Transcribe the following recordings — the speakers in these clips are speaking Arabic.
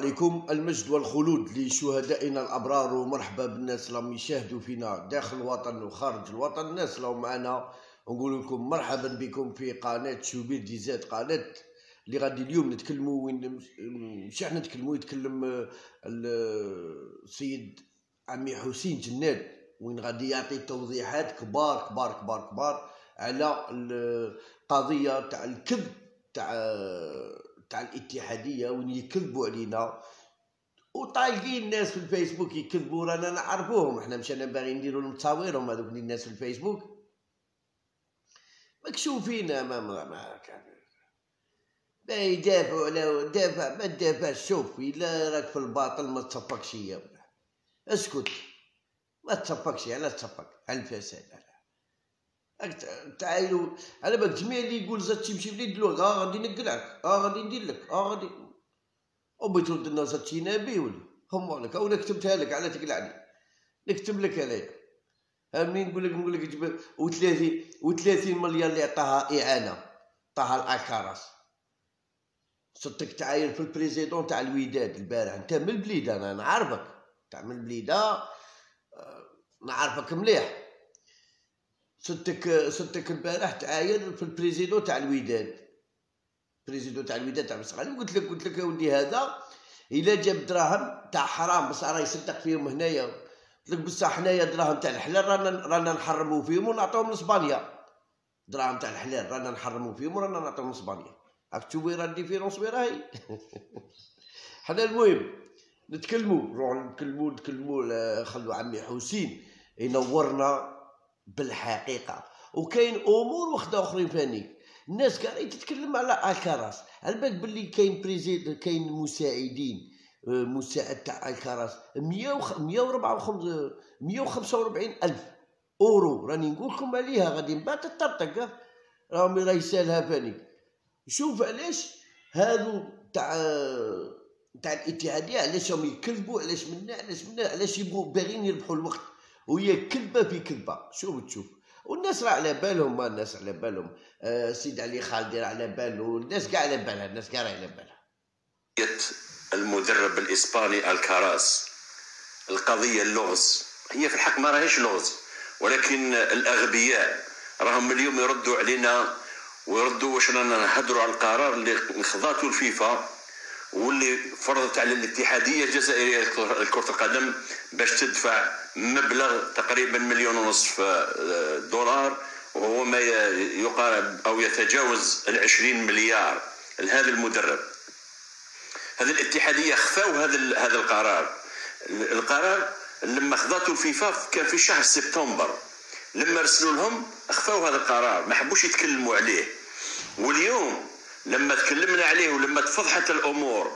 عليكم، المجد والخلود لشهدائنا الأبرار، ومرحبا بالناس اللي راهم يشاهدوا فينا داخل الوطن وخارج الوطن. الناس اللي راهم معنا نقول لكم مرحبا بكم في قناة شوبير دي زاد، قناة اللي غادي اليوم نتكلموا، وين مش احنا نتكلموا، يتكلم السيد عمي حسين جناد، وين غادي يعطي توضيحات كبار كبار كبار كبار على القضية تاع الكذب تاع الاتحاديه، وين يكذبوا علينا وطالقين الناس في الفيسبوك يكذبوا، رانا نعرفوهم احنا، مش انا باغي نديروا لهم تصاويرهم هذوك الناس في الفيسبوك مكشوفين، ما كان باغي يدافعوا على دافع، ما تدافعش. شوف الا راك في الباطل ما تصفقش يا ولد، اسكت ما تصفقش، علاه تصفق على الفساد. تعالوا على بالك جميع اللي يقول زطشي مشي بلي دلوغ، غادي نقلعك، غادي ندير لك، غادي وبغيت ترد لنا زطشي نبي ولا هم عليك، او كتبتها لك على تقلعني، نكتب لك انايا، منين نقول لك جبد و 30 مليار اللي عطاها اعانه، عطاها الكاراس، صدق تعاير في البريزيدون تاع الوداد البارح. انت من البليده، انا نعرفك تاع من البليده، نعرفك مليح، صدتك البارح تعاين في البريزيدون تاع الوداد، تاع مسقالي، قلت لك يا ودي هذا الا جاب دراهم تاع حرام بصح راه يصدق فيهم هنايا، قلت لك بصح حنايا دراهم تاع الحلال رانا نحرموا فيهم ونعطيهم لاسبانيا، دراهم تاع الحلال رانا نحرموا فيهم ورانا نعطيهم لاسبانيا، راك تشوف وين راه الديفيرونس، وين راهي. حنا المهم نتكلموا، نروحوا نتكلموا خلوا عمي حسين ينورنا بالحقيقه. وكاين امور وخده اخرين فاني، الناس كاع تتكلم على الكاراس، على بالك باللي كاين بريزيد، كاين مساعدين مساعد تاع الكاراس 145 الف اورو، راني نقول لكم عليها غادي من بعد تطرطق، راهم يسالها فاني. شوف علاش هادو تاع الاتحاديه، علاش راهم يكذبوا، علاش منا علاش يبغوا باغيين يربحوا الوقت، وهي كذبه في كذبه. شوف والناس راه على بالهم، ما الناس على بالهم، سيد علي خالدي راه على باله، الناس كاع على بالها، المدرب الاسباني الكاراس، القضيه اللغز، هي في الحق ما راهيش لغز، ولكن الاغبياء راهم اليوم يردوا علينا ويردوا واش رانا نهضروا على القرار اللي خضاته الفيفا واللي فرضت على الاتحاديه الجزائريه لكره القدم باش تدفع مبلغ تقريبا 1.5 مليون دولار، وهو ما يقارب او يتجاوز 20 مليار لهذا المدرب. هذه الاتحاديه خفاو هذا القرار لما خضاته الفيفا كان في شهر سبتمبر، لما رسلوا لهم خفاو هذا القرار، ما حبوش يتكلموا عليه. واليوم لما تكلمنا عليه ولما تفضحت الامور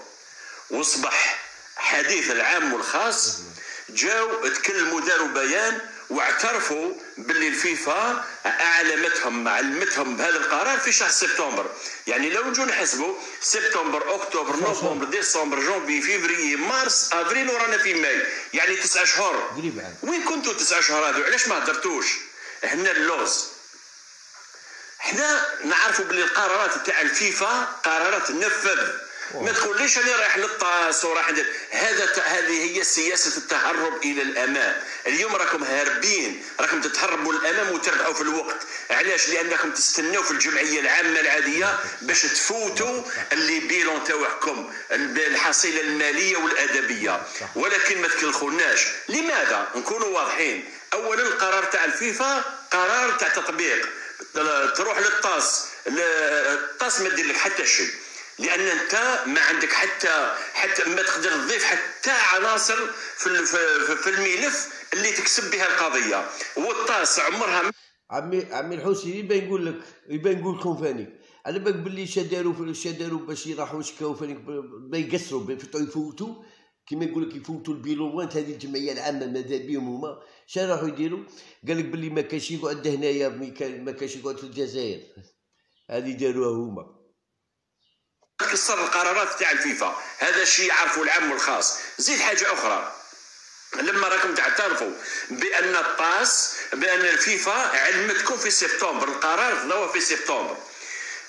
واصبح حديث العام والخاص، جاو تكلموا داروا بيان واعترفوا باللي الفيفا علمتهم بهذا القرار في شهر سبتمبر. يعني لو نجوا نحسبوا سبتمبر اكتوبر نوفمبر ديسمبر جونفي فيفري مارس افريل ورانا في ماي، يعني 9 اشهر. وين كنتوا 9 اشهر هذو؟ علاش ما هدرتوش؟ هنا اللغز. حنا نعرفوا بلي القرارات تاع الفيفا قرارات نفذ، ما تقوليش انا رايح للطاس وراح ندير هذه هي سياسه التهرب الى الامام. اليوم راكم هاربين، راكم تتهربوا للامام وتربحوا في الوقت. علاش؟ لانكم تستناو في الجمعيه العامه العاديه باش تفوتوا اللي بيلون تاعكم الحصيله الماليه والادبيه، ولكن ما تكلخوناش. لماذا؟ نكونوا واضحين. اولا القرار تاع الفيفا قرار تاع تطبيق، تروح للطاس، الطاس ما دير لك حتى شيء، لان انت ما عندك حتى ما تقدر تضيف حتى عناصر في الملف اللي تكسب بها القضيه. والطاس عمرها عمي الحسين يبان يقول لكم فانيك، على بالك باللي شداروا باش يروحوا يشكاو فانيك، ما يقصروا يفوتوا كيما يقول لك، يفوتوا البيلوانت هذه الجمعيه العامه ماذا بهم هما، شنو راحوا يديروا؟ قال لك باللي ما كاينش يقعد هنايا، ما كاينش يقعد في الجزائر، هذه داروها هما، كسر القرارات تاع الفيفا. هذا الشيء يعرفوا العام والخاص. زيد حاجه اخرى، لما راكم تعترفوا بان الطاس بان الفيفا علمتكم في سبتمبر، القرار خذوه في سبتمبر،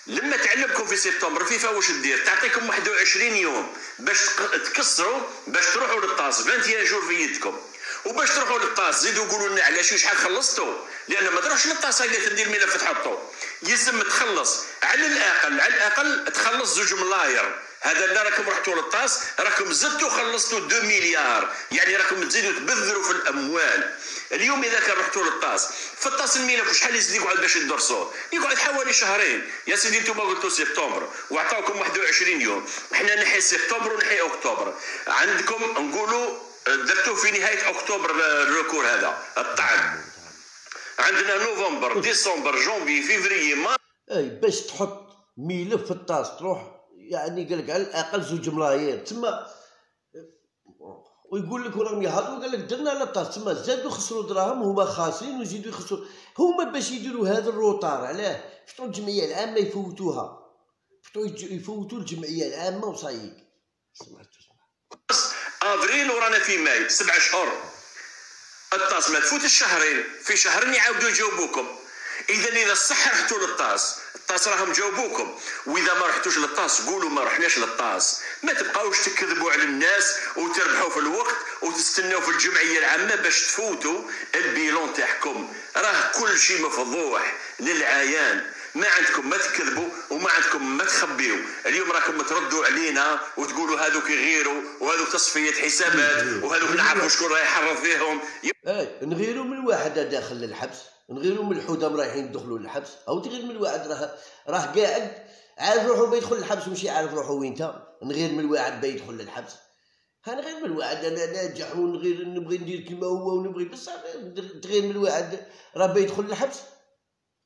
لما تعلمكم في سبتمبر فيفا واش دير؟ تعطيكم 21 يوم باش تكسروا باش تروحوا للطاس، 21 جور في يدكم، وباش تروحوا للطاس زيدوا قولوا لنا علاش وشحال خلصتوا، لان ما تروحش للطاس هكذا تدي الملف تحطوا، يلزم تخلص على الاقل على الاقل تخلص زوج ملاير. هذا لا راكم رحتوا للطاس راكم زدتوا خلصتوا 2 مليار، يعني راكم تزيدوا تبذروا في الاموال. اليوم اذا كان رحتوا للطاس، في الطاس الملف شحال يزيد يقعد باش يدرسوه؟ يقعد حوالي شهرين. يا سيدي انتم قلتوا سبتمبر وعطاوكم 21 يوم، احنا نحي سبتمبر ونحي اكتوبر، عندكم نقولوا درتوه في نهايه اكتوبر الركور هذا الطعن. عندنا نوفمبر، ديسمبر، جونفي، فيفري، مارس. اي باش تحط ملف في الطاس تروح يعني قال لك على الاقل زوج ملايير تما، ويقول لك وراهم يهضروا قال لك درنا على الطاس تما زادوا خسروا دراهم هما خاسرين ويزيدوا يخسروا هما باش يديروا هذا الروطار. علاه فطروا الجمعيه العامه يفوتوها، فطروا يفوتوا الجمعيه العامه وصايق. افريل ورانا في ماي 7 شهور، الطاس ما تفوتش شهرين، في شهرين يعاودوا يجاوبوكم. اذا الصح رحتوا للطاس، الطاس راهم جاوبوكم، واذا ما رحتوش للطاس قولوا ما رحناش للطاس، ما تبقاوش تكذبوا على الناس وتربحوا في الوقت وتستناو في الجمعيه العامه باش تفوتوا البيلون تاعكم، راه كل شيء مفضوح للعيان، ما عندكم ما تكذبوا وما عندكم ما تخبيوا. اليوم راكم تردوا علينا وتقولوا هذوك يغيروا وهذوك تصفيه حسابات وهذوك نعرفوا شكون راه يحرض فيهم. نغيروا من واحد داخل للحبس، نغيروا من الحدام رايحين يدخلوا للحبس، او تغير من واحد راه قاعد عارف روحو بيدخل للحبس ماشي عارف روحو وين تا، نغير من واحد بيدخل للحبس، هنغير من واحد انا ناجح ونغير نبغي ندير كيما هو ونبغي بصح تغير من واحد راه بيدخل للحبس.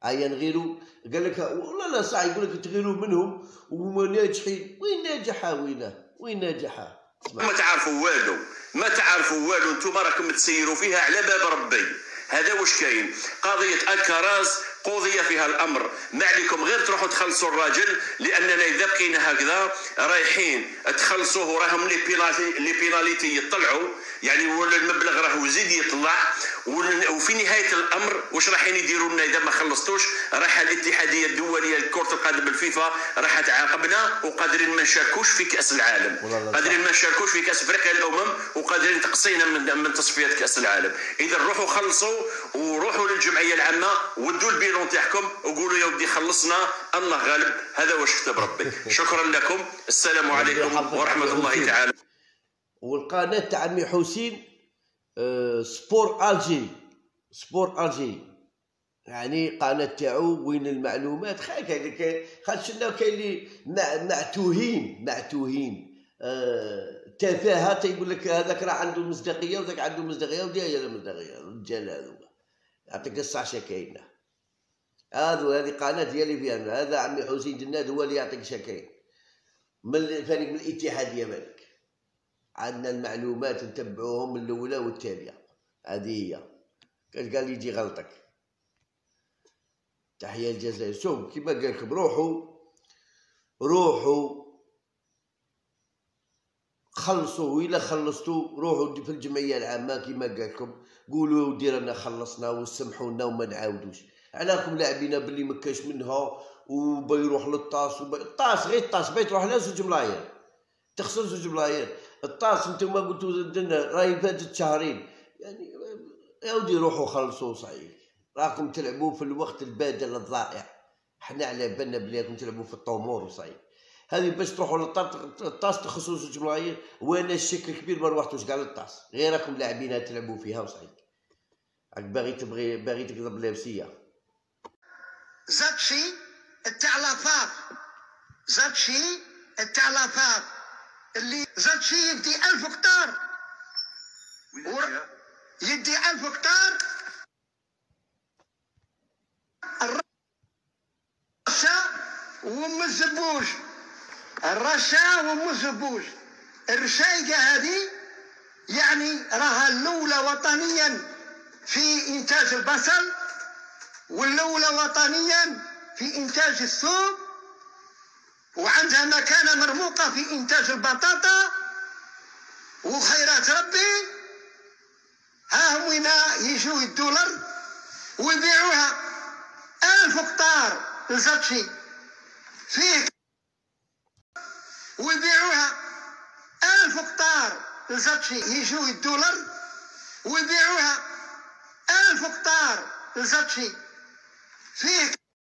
هيا نغيروا قال لك والله لا صح يقول لك تغيروا منهم وهما ناجحين، وين ناجحه وينه وين ناجحه؟ ما تعرفوا والو، ما تعرفوا والو، نتوما راكم تسيروا فيها على باب ربي. هذا واش كاين؟ قضية الكاراس قضية فيها الأمر، ما عليكم غير تروحوا تخلصوا الراجل، لأننا إذا بقينا هكذا رايحين تخلصوه راهم لي بيناليتي يطلعوا، يعني المبلغ راهو يزيد يطلع، وفي نهاية الأمر واش رايحين يديروا لنا إذا ما خلصتوش؟ راح الاتحادية الدولية لكرة القدم الفيفا راح تعاقبنا، وقادرين ما نشاركوش في كأس العالم، قادرين ما نشاركوش في كأس أفريقيا الأمم، وقادرين تقصينا من تصفيات كأس العالم. إذا روحوا خلصوا وروحوا للجمعية العامة ودوا البيلون تاعكم وقولوا يا ودي خلصنا الله غالب، هذا واش كتب ربي. شكرا لكم، السلام عليكم ورحمة الله تعالى. والقناة تاع عمي حسين سبور الجي، سبور الجي يعني قناة تاعو وين المعلومات خاصنا كاين اللي معتوهين معتوهين تفاهه، تيقول لك هذاك راه عنده مصداقيه وذاك عنده مصداقيه وداير مصداقيه، الرجال هذوما يعطيك الصح شكاينه. هذه قناه ديالي فيها هذا عمي حسين جناد هو اللي يعطيك شكاين من فريق من الاتحاديه مالك، عندنا المعلومات نتبعوهم من الاولى والثانيه. هذه هي قال لي يجي غلطك. تحيه الجزائر. شوف كيما قال لكم روحوا خلصوا، وإلا خلصتوا روحوا في الجمعيه العامه كيما قال لكم، قولوا ودي رانا خلصنا وسمحوا لنا وما نعاودوش. علاكم لاعبين باللي ما كاش منها وبيروح للطاس الطاس غير الطاس بيتروح لها زوج ملايير، تخسر زوج ملايير. الطاس نتوما قلتو درنا راهي فاتت شهرين، يعني يا ودي روحوا خلصوا صحيح، راكم تلعبوا في الوقت البادل الضائع، حنا على بالنا بلي راكم تلعبوا في الطمور وصحيح. هذه باش تروحوا للطاس تخسروا زوج ملايير، وانا الشك كبير ما روحتوش كاع للطاس، غير راكم لاعبينها تلعبوا فيها وصحيح. راك باغي تكذب لابسيه. زطشي تاع لافاق، زطشي تاع لافاق اللي زطشي يدي 1000 قطار، يدي 1000 قطار الرشا ومزبوج، الرشا ومزبوج الرشايقة هذه يعني راها الأولى وطنيا في إنتاج البصل، والأولى وطنيا في إنتاج الثوم، وعندها مكانة مرموقة في إنتاج البطاطا وخيرات ربي. ها هم وين يجوا الدولار ويبيعوها 1000 قطار لزطشي، فيك ويبيعوها 1000 قطار لزطشي يجوي الدولار، ويبيعوها 1000 قطار لزطشي فيك.